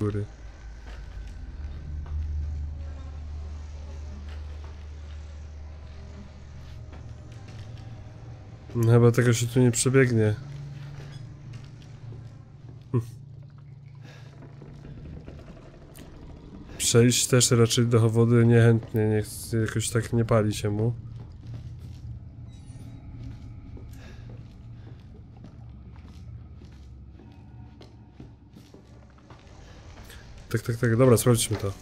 góry. No chyba tego się tu nie przebiegnie. Przejść też raczej do wody niechętnie, nie chce, jakoś tak nie pali się mu. Tak, tak, tak, dobra, sprawdźmy to.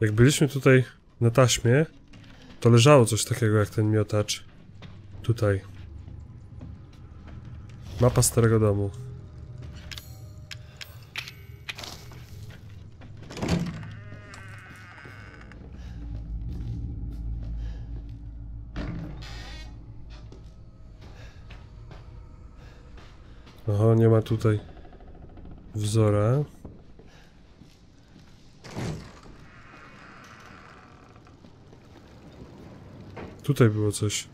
Jak byliśmy tutaj na taśmie, to leżało coś takiego jak ten miotacz. Tutaj. Mapa starego domu. Oho, nie ma tutaj wzora. Tutaj było coś.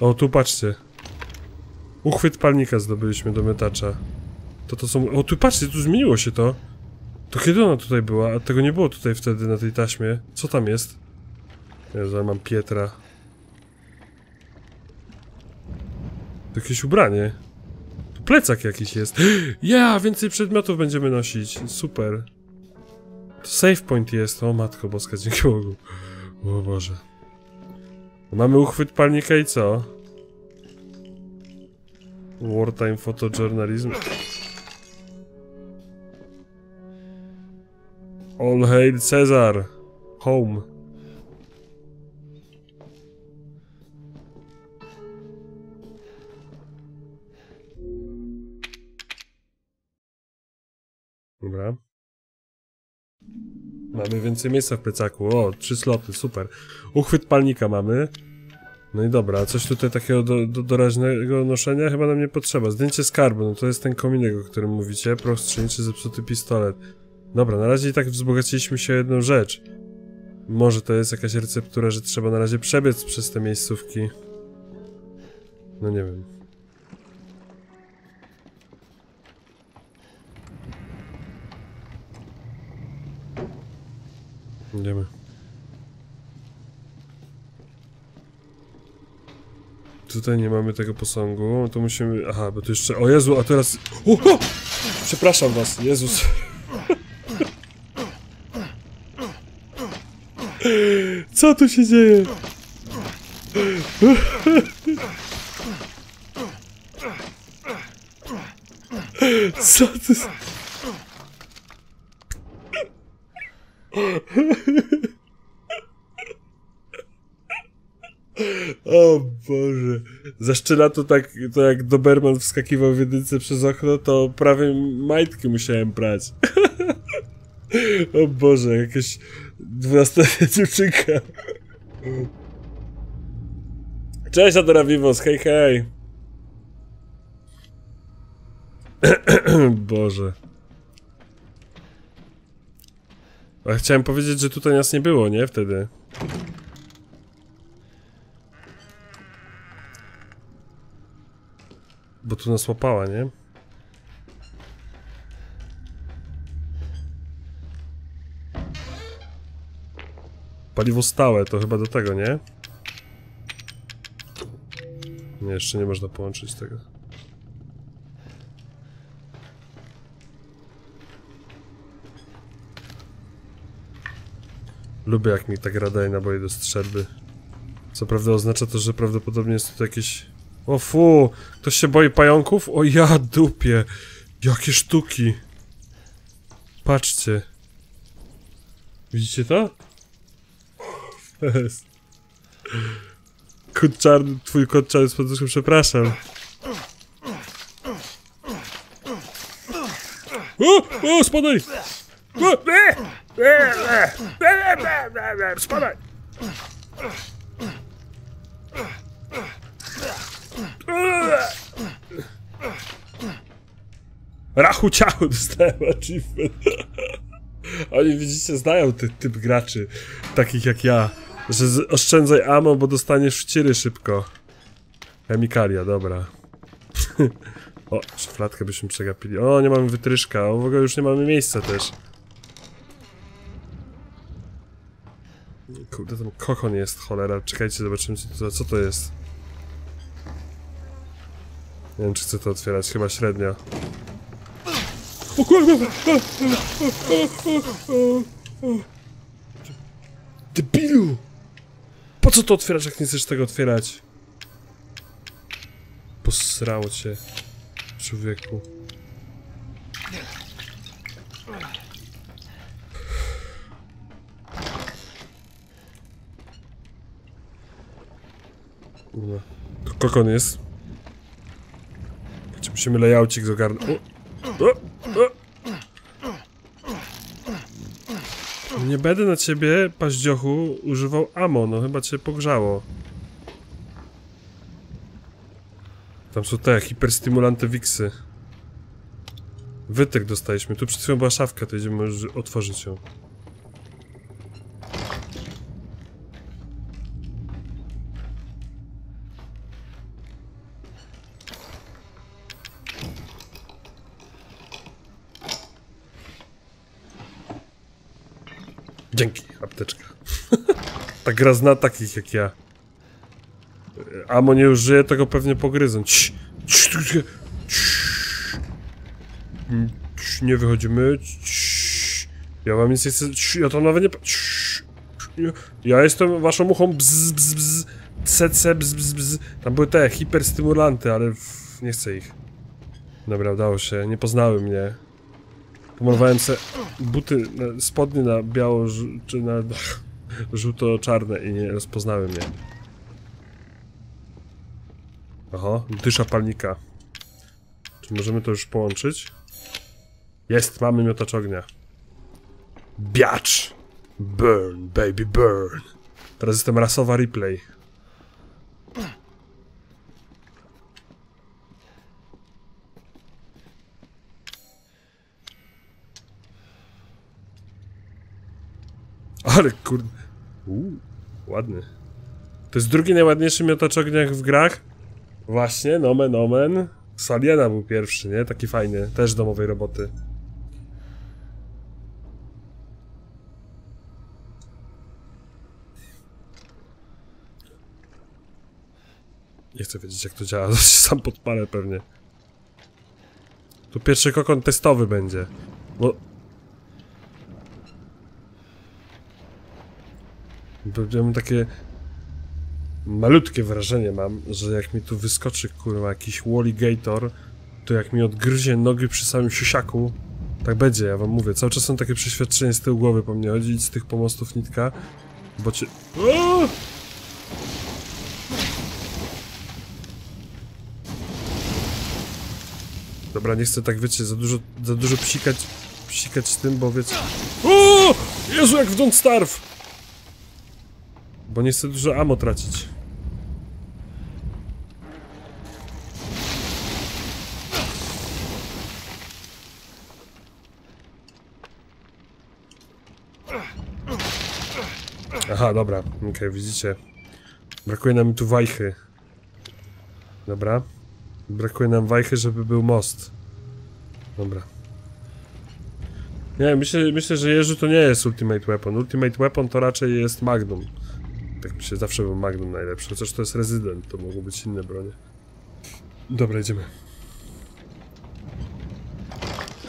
O, tu patrzcie. Uchwyt palnika zdobyliśmy do miotacza. To są... O, tu patrzcie, tu zmieniło się to. To kiedy ona tutaj była? A tego nie było tutaj wtedy na tej taśmie. Co tam jest? Jezu, ja mam Pietra. To jakieś ubranie. Tu plecak jakiś jest. Ja, więcej przedmiotów będziemy nosić. Super. To save point jest. O matko boska, dzięki Bogu. O Boże. Mamy uchwyt palnika i co? Wartime photojournalism. All hail Cezar! Home! Dobra. Mamy więcej miejsca w plecaku. O, 3 sloty, super. Uchwyt palnika mamy. No i dobra, coś tutaj takiego doraźnego noszenia chyba nam nie potrzeba. Zdjęcie skarbu, no to jest ten kominek, o którym mówicie. Prostrzeniczy zepsuty pistolet. Dobra, na razie i tak wzbogaciliśmy się o jedną rzecz. Może to jest jakaś receptura, że trzeba na razie przebiec przez te miejscówki. No nie wiem. Idziemy. Tutaj nie mamy tego posągu, to musimy... Aha, bo tu jeszcze... O Jezu, a teraz... Oho! Przepraszam was, Jezus. Co tu się dzieje? Co tu... O Boże... Zaszczyla to tak, to jak Doberman wskakiwał w jedynce przez okno, to prawie majtki musiałem brać. O Boże, jakieś... 12-letnia dziewczynka. Cześć Adora Vivos, hej hej. Boże. A chciałem powiedzieć, że tutaj nas nie było, nie? Wtedy. Bo tu nas łapała, nie? Paliwo stałe, to chyba do tego, nie? Nie, jeszcze nie można połączyć tego. Lubię, jak mi tak radaje naboje do strzelby. Co prawda oznacza to, że prawdopodobnie jest tutaj jakieś... O fu! Ktoś się boi pająków? O ja dupie! Jakie sztuki! Patrzcie! Widzicie to? Kot czarny, twój kot czarny z poduszką, przepraszam. O, spadaj! Spadaj! Rachu ciachu dostałem achievement. Oni widzicie, znają tych typ graczy, takich jak ja, że oszczędzaj ammo, bo dostaniesz wciry szybko. Chemikalia, dobra. O, szufladkę byśmy przegapili. O, nie mamy wytryszka, o, w ogóle już nie mamy miejsca też. Kurde, tam kokon jest, cholera. Czekajcie, zobaczymy co to jest. Nie wiem, czy chcę to otwierać, chyba średnio. O kurwa! Debilu! Po co to otwierasz, jak nie chcesz tego otwierać? Posrało cię, człowieku. Kurwa. To kokon jest. Musimy lejaucik zagarnąć. Nie będę na ciebie, paździochu, używał ammo, no chyba cię pogrzało. Tam są te hiperstymulanty wiksy. Wytyk dostaliśmy, tu przed chwilą była szafka, to idziemy już otworzyć ją. Dzięki, apteczka. Ta gra zna takich jak ja. Amo nie użyję, tego pewnie pogryzą. Nie wychodzimy. Ja wam nic nie chcę. Ja tam nawet nie. Ja jestem waszą muchą. CC. Tam były te hiperstymulanty, ale nie chcę ich. Dobra, udało się. Nie poznały mnie. Pomalowałem sobie buty, spodnie na biało, czy na żółto-czarne i nie rozpoznały mnie. Oho, dysza palnika. Czy możemy to już połączyć? Jest, mamy miotacz ognia. Biacz! Burn, baby, burn! Teraz jestem rasowa replay. Ale kurde. Ładny. To jest drugi najładniejszy miotacz ognia w grach. Właśnie, nomen omen. Saliena był pierwszy, nie? Taki fajny, też domowej roboty. Nie chcę wiedzieć, jak to działa, to się sam podpalę pewnie. Tu pierwszy kokon testowy będzie. Bo... ja mam takie malutkie wrażenie mam, że jak mi tu wyskoczy kurwa jakiś walligator, to jak mi odgryzie nogi przy samym siusiaku, tak będzie, ja wam mówię. Cały czas są takie przeświadczenie z tyłu głowy po mnie chodzi, z tych pomostów nitka, bo cię... O! Dobra, nie chcę tak, wiecie, za dużo psikać z tym, bo wiecie... O! Jezu, jak w Don't Starve! Bo nie chcę dużo ammo tracić. Aha, dobra, okej, widzicie. Brakuje nam tu wajchy. Dobra. Brakuje nam wajchy, żeby był most. Dobra. Nie, myślę, że Jerzy to nie jest Ultimate Weapon. Ultimate Weapon to raczej jest Magnum. Tak mi się zawsze był Magnum najlepszy, chociaż to jest Resident, to mogą być inne bronie. Dobra, idziemy.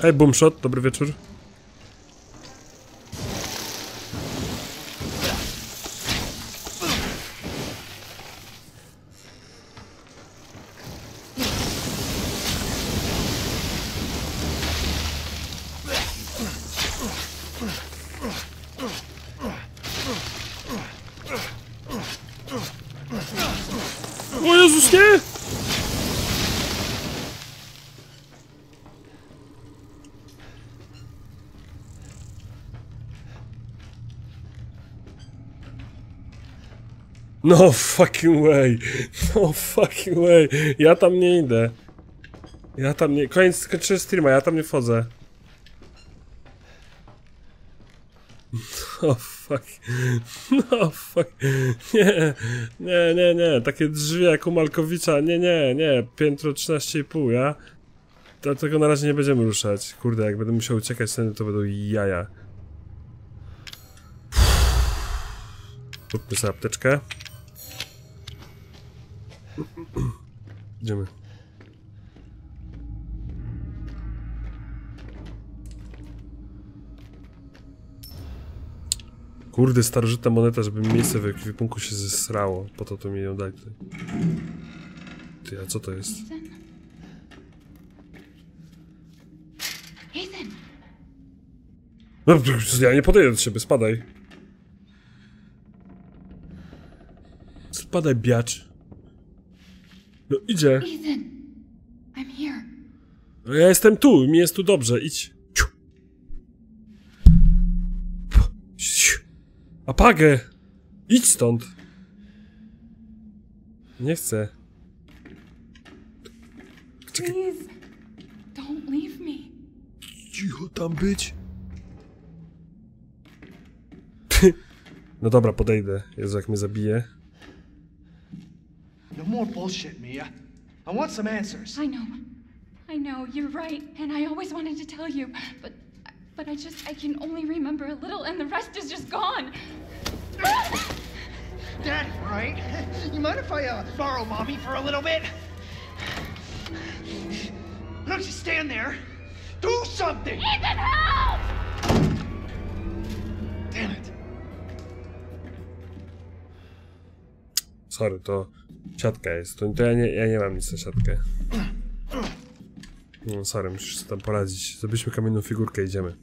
Hej, Boomshot, dobry wieczór. O Jezus, nie! No fucking way. No fucking way. Ja tam nie idę. Ja tam nie... Koniec, skończyłem streama, ja tam nie wchodzę. No fuck. No fuck. Nie, nie, nie, nie. Takie drzwi jak u Malkowicza. Nie, nie, nie. Piętro 13,5, ja? Dlatego na razie nie będziemy ruszać. Kurde, jak będę musiał uciekać, to będą jaja. Kupmy sobie apteczkę. Idziemy. Kurde, starożytna moneta, żeby mi miejsce w ekwipunku się zesrało. Po to mi ją daj tutaj. Ty, a co to jest? No, ja nie podejdę do siebie, spadaj. Spadaj, biacz. No, idzie. No, ja jestem tu, mi jest tu dobrze, idź. Apagę! Idź stąd! Nie chcę. Czekaj. Cicho tam być. No dobra, podejdę. Jezu, jak mnie zabije. No more bullshit, Mia. I want some answers. I know, you're right, and I always wanted to tell you, but I can only remember a little, and the rest is just gone. Dad, right? You mind if I borrow mommy for a little bit? Don't just stand there. Do something. Ethan, help! Damn it. Sorry, to siatka jest. To ja nie mam nic na siatkę. No sorry, musisz się tam poradzić. Zrobiliśmy kamienną figurkę, idziemy.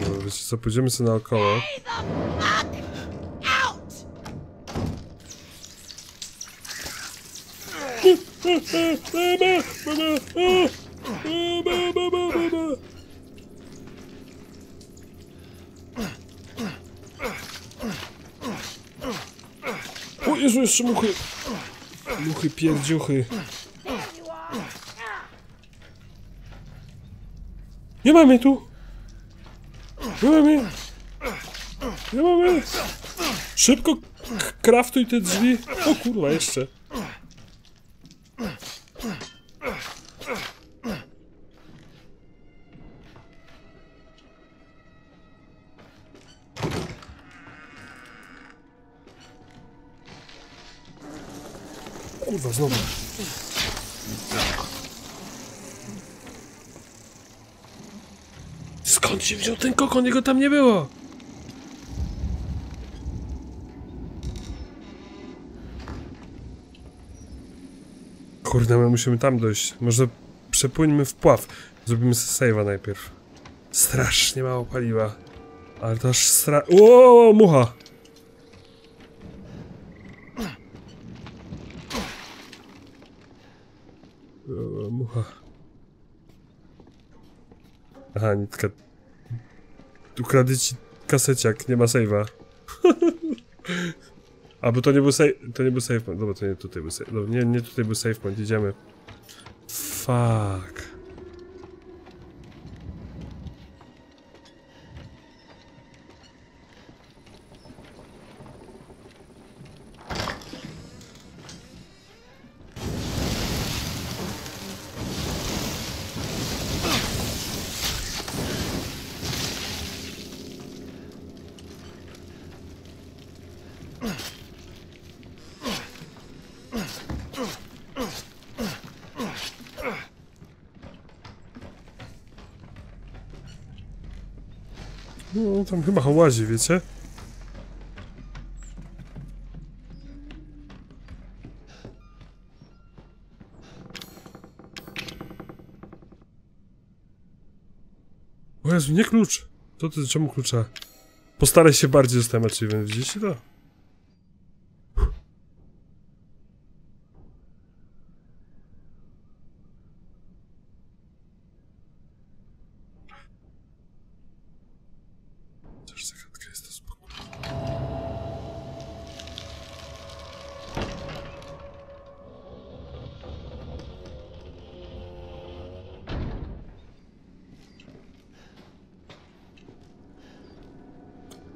No, wiecie co, pójdziemy sobie naokoło. O Jezu, jeszcze muchy. Muchy pierdziuchy. Nie mamy tu. Nie mamy. Nie mamy. Szybko kraftuj te drzwi. O kurwa, jeszcze. Kurwa, znowu. Skąd się wziął ten kokon? Jego tam nie było. Kurde, my musimy tam dojść. Może przepłyńmy wpław. Zrobimy save'a najpierw. Strasznie mało paliwa. Ale to aż Łooo, mucha! Mucha. Aha, nitka. Ukradę ci kaseciak, nie ma save'a. A, bo to nie był save... To nie był save point. Dobra, to nie tutaj był save... No, nie tutaj był save point, idziemy. Fuck. No, tam chyba łazi, wiecie? O Jezu, nie klucz! To ty, czemu klucza? Postaraj się bardziej zostawić achievement, widzicie to?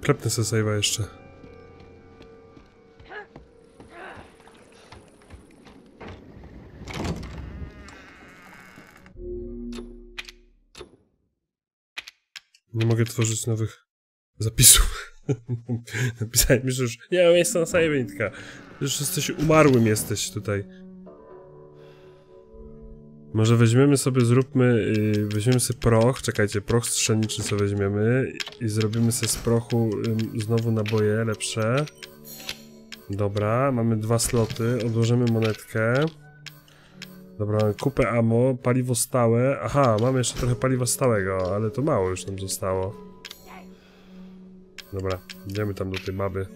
Klepnę se save'a jeszcze. Nie mogę tworzyć nowych zapisów. Napisałem mi, że już nie mam miejsca na save'nitka. Już jesteś umarłym, jesteś tutaj. Może weźmiemy sobie, zróbmy, weźmiemy sobie proch, czekajcie, proch strzelniczy co weźmiemy i zrobimy sobie z prochu znowu naboje lepsze. Dobra, mamy 2 sloty, odłożymy monetkę. Dobra, mamy kupę ammo, paliwo stałe, aha, mamy jeszcze trochę paliwa stałego, ale to mało już nam zostało. Dobra, idziemy tam do tej baby.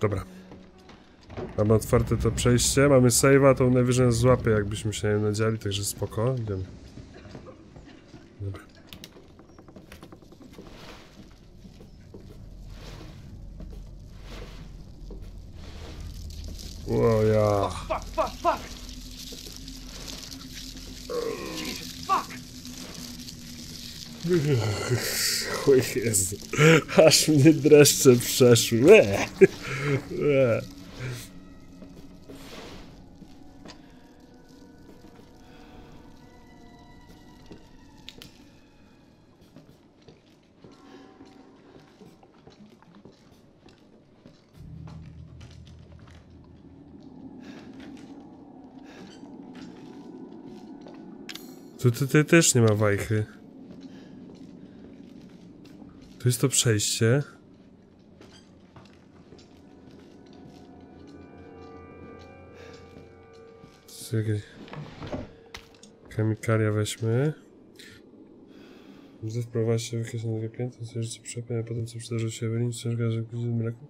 Dobra. Mamy otwarte to przejście, mamy save'a, to najwyżej nas złapie, jakbyśmy się nie nadziali, także spoko, idziemy. Dobra. O ja. Chuj Jezu, aż mnie dreszcze przeszły. Tutaj też nie ma wajchy. Tu jest to przejście. Kamikaria weźmy. Muszę wprowadzić się w kieszenie tego klienta, co jeszcze przepięknie, a potem co przydarzyło się Ewelin, ciężka, że pójdzie z mleku.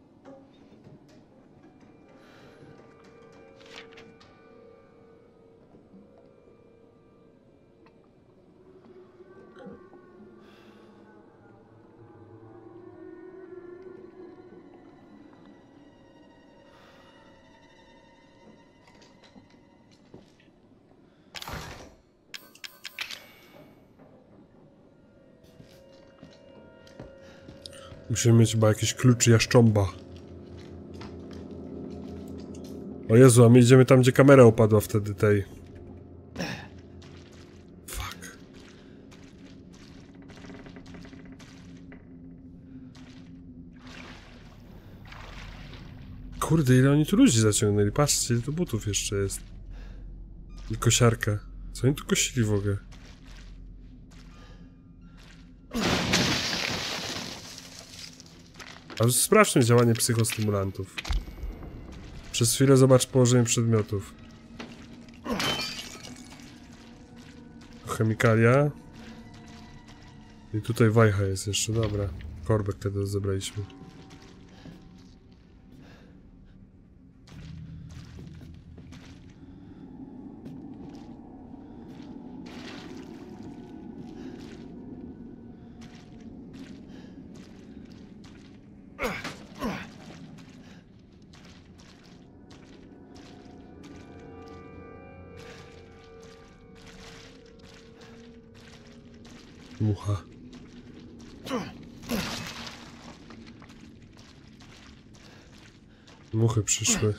Musimy mieć chyba jakieś kluczy jaszcząba. O Jezu, a my idziemy tam, gdzie kamera upadła wtedy tej. Fuck. Kurde, ile oni tu ludzi zaciągnęli, patrzcie, ile tu butów jeszcze jest. I kosiarka. Co oni tu kosili w ogóle? A sprawdźmy działanie psychostymulantów. Przez chwilę zobacz położenie przedmiotów. Chemikalia. I tutaj wajcha jest jeszcze, dobra. Korbek wtedy zebraliśmy. Mucha. Muchy przyszły.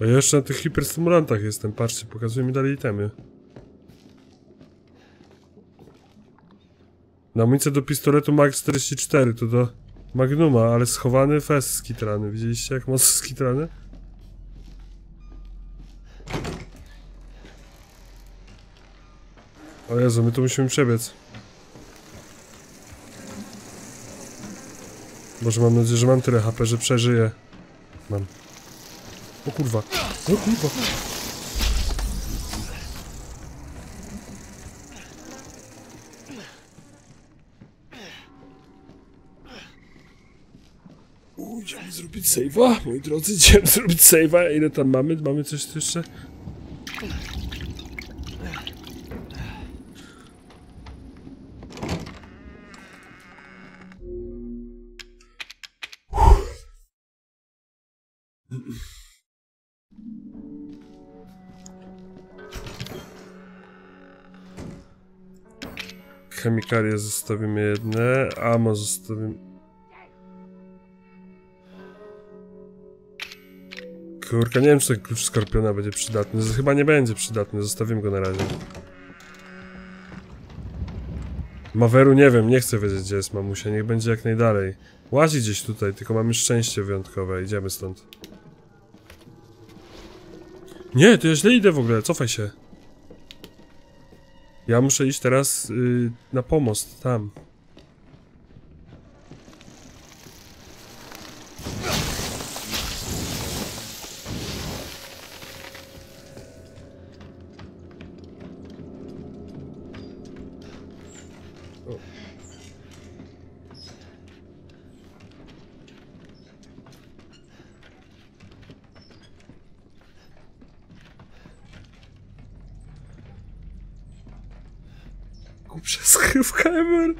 A ja jeszcze na tych hipersymulantach jestem, patrzcie, pokazuje mi dalej itemy. Na amunicję do pistoletu Mag 44, to do Magnuma, ale schowany fest skitrany. Widzieliście jak mocno skitrany? O Jezu, my tu musimy przebiec. Boże, mam nadzieję, że mam tyle HP, że przeżyję. Mam. O kurwa. O kurwa. Idziemy zrobić save'a, moi drodzy, idziemy zrobić save'a. Ile tam mamy? Mamy coś tu jeszcze? Chemikalia zostawimy jedne, ammo zostawimy... Kurka, nie wiem czy ten klucz skorpiona będzie przydatny, chyba nie będzie przydatny, zostawimy go na razie. Maweru nie wiem, nie chcę wiedzieć gdzie jest mamusia, niech będzie jak najdalej. Łazi gdzieś tutaj, tylko mamy szczęście wyjątkowe, idziemy stąd. Nie, to ja źle idę w ogóle, cofaj się. Ja muszę iść teraz na pomost, tam. O. Głupsza skrywka ever.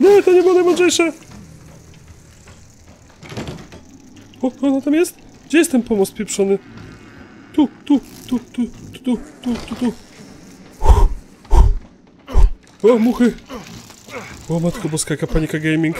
Nie, to nie było najmądrzejsze! O, ona tam jest? Gdzie jest ten pomost pieprzony? Tu. O, muchy! O, matko boska, jaka panika gaming.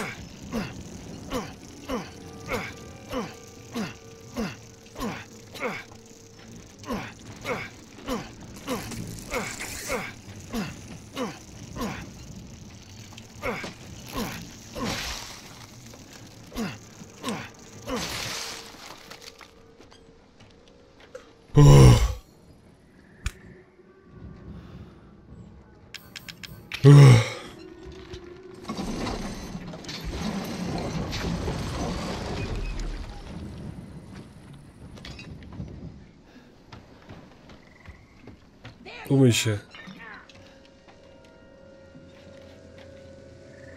Umyj się.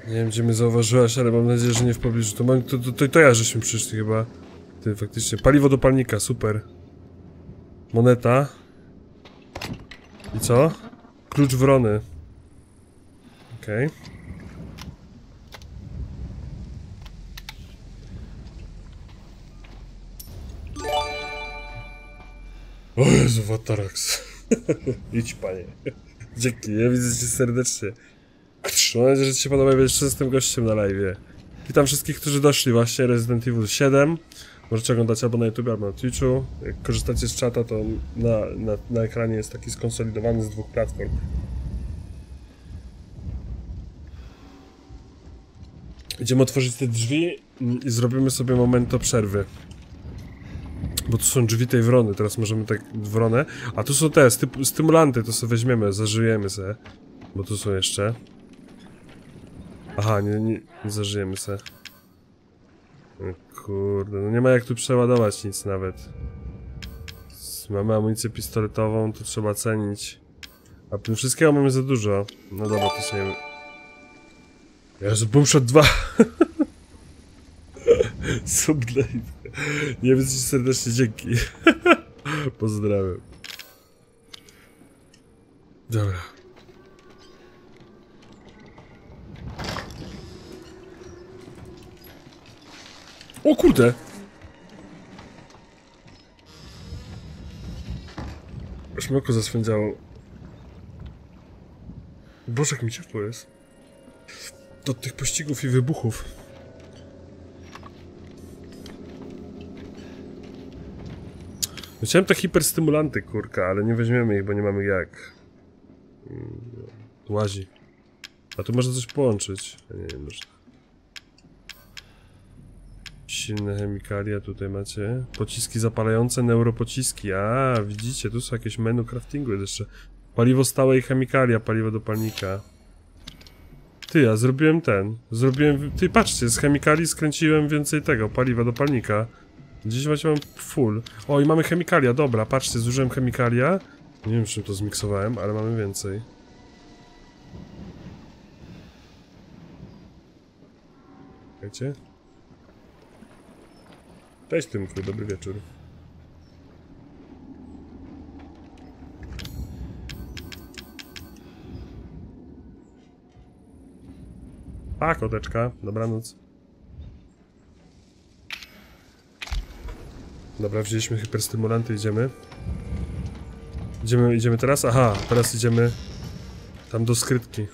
Nie wiem gdzie mnie zauważyłaś, ale mam nadzieję, że nie w pobliżu. To ja żeśmy przyszli chyba. Ty, faktycznie. Paliwo do palnika, super. Moneta. I co? Klucz wrony. Okej. O Jezu, Watarax. Idź panie. Dzięki, ja widzę cię serdecznie. Mam nadzieję, że ci się podoba, będziesz częstym gościem na live'ie. Witam wszystkich, którzy doszli właśnie, Resident Evil 7. Możecie oglądać albo na YouTube, albo na Twitchu. Jak korzystacie z czata, to na ekranie jest taki skonsolidowany z dwóch platform. Idziemy otworzyć te drzwi i zrobimy sobie momento przerwy. Bo tu są drzwi tej wrony, teraz możemy tak wronę. A tu są te stymulanty, to sobie weźmiemy, zażyjemy se. Bo tu są jeszcze. Aha, nie zażyjemy se. Kurde, no nie ma jak tu przeładować nic nawet. Mamy amunicję pistoletową, to trzeba cenić. A tym wszystkiego mamy za dużo. No dobra, to sobie... Jezu, Boomshot 2! Subglade. Nie widzę ci serdecznie, dzięki. Pozdrawiam. Dobra. O kurde! Aż mi oko zaswędzało. Boże, jak mi ciepło jest. Od tych pościgów i wybuchów. Chciałem te hiperstymulanty, kurka, ale nie weźmiemy ich, bo nie mamy jak. Łazi. A tu można coś połączyć. A nie, nie można. Silne chemikalia tutaj macie. Pociski zapalające, neuropociski. A, widzicie, tu są jakieś menu craftingu jeszcze. Paliwo stałe i chemikalia, paliwo do palnika. Ty, ja zrobiłem ten. Zrobiłem... Ty, patrzcie, z chemikali skręciłem więcej tego, paliwa do palnika. Dziś właśnie mam full. O, i mamy chemikalia, dobra, patrzcie, zużyłem chemikalia. Nie wiem, czym to zmiksowałem, ale mamy więcej. Wiecie? Cześć, Tymku, dobry wieczór. A, koteczka, dobranoc. Dobra, wzięliśmy hiperstymulanty, idziemy. Idziemy teraz? Aha, teraz idziemy tam do skrytki.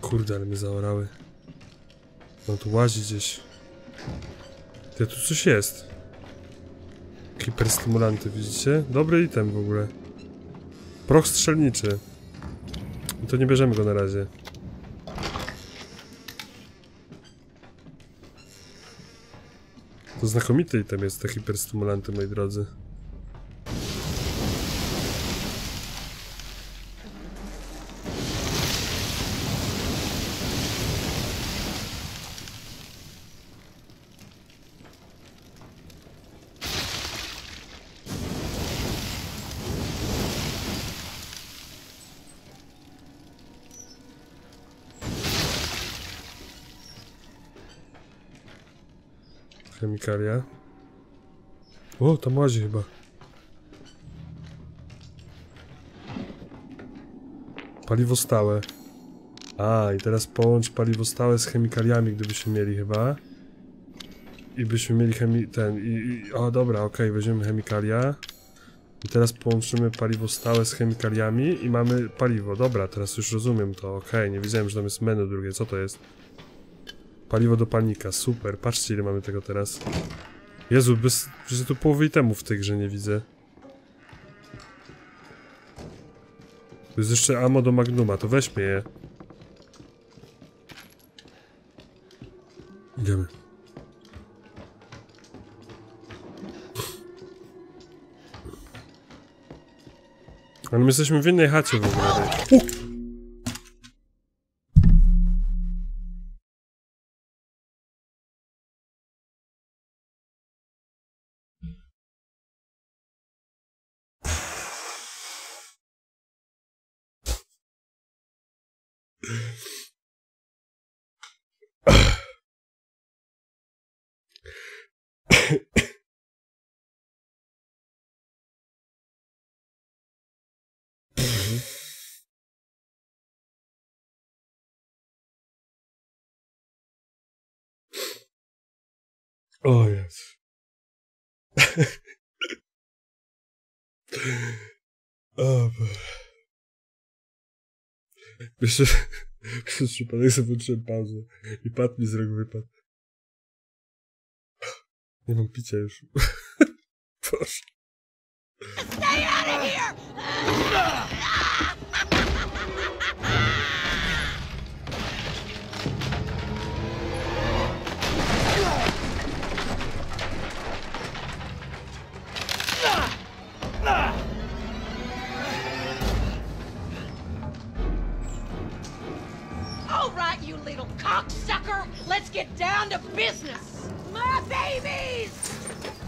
Kurde, ale mnie zaorały. On tu łazi gdzieś. Ty, tu coś jest. Hiperstymulanty, widzicie? Dobry item w ogóle. Proch strzelniczy. No to nie bierzemy go na razie. To znakomity item jest, te hiperstymulanty, moi drodzy. Chemikalia. O, tam łazi chyba. Paliwo stałe. A, i teraz połącz paliwo stałe z chemikaliami, gdybyśmy mieli chyba. I byśmy mieli o, dobra, okej, weźmiemy chemikalia. I teraz połączymy paliwo stałe z chemikaliami i mamy paliwo. Dobra, teraz już rozumiem to, okej, nie wiedziałem, że tam jest menu drugie, co to jest? Paliwo do palnika, super, patrzcie ile mamy tego teraz. Jezu, przecież tu połowy itemów w tej grze nie widzę. Tu jest jeszcze ammo do Magnuma, to weźmie je. Idziemy. Ale my jesteśmy w innej chacie w ogóle. O Jezu. O Boże. Jeszcze przez przypadek sobie włączyłem pauzę i padł mi z rąk wypadł. Nie mam picia już. Boże. Stay out of here! Cocksucker, let's get down to business. My babies!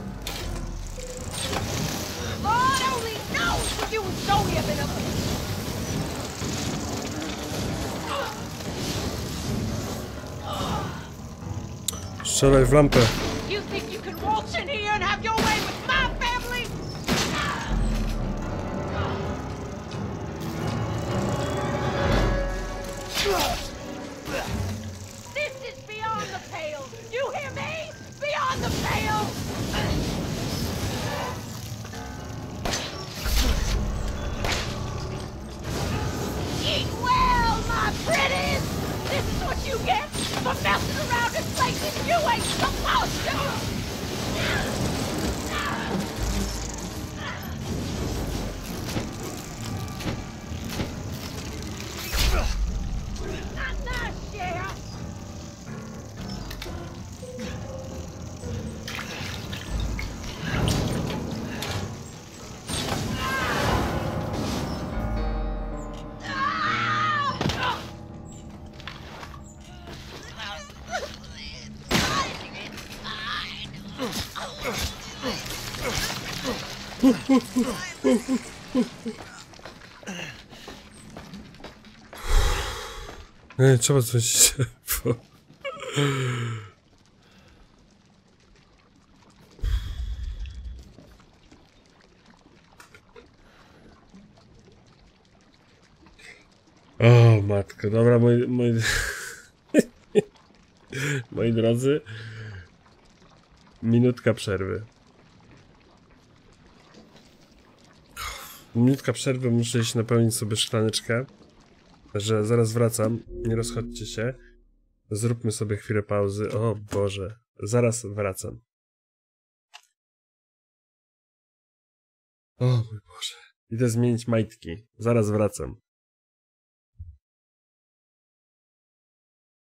Strzelaj w lampę. Trzeba coś. O matko, dobra, moi drodzy, minutka przerwy. Minutka przerwy, muszę iść napełnić sobie szklaneczkę. Że zaraz wracam, nie rozchodźcie się. Zróbmy sobie chwilę pauzy. O Boże, zaraz wracam. O mój Boże, idę zmienić majtki. Zaraz wracam.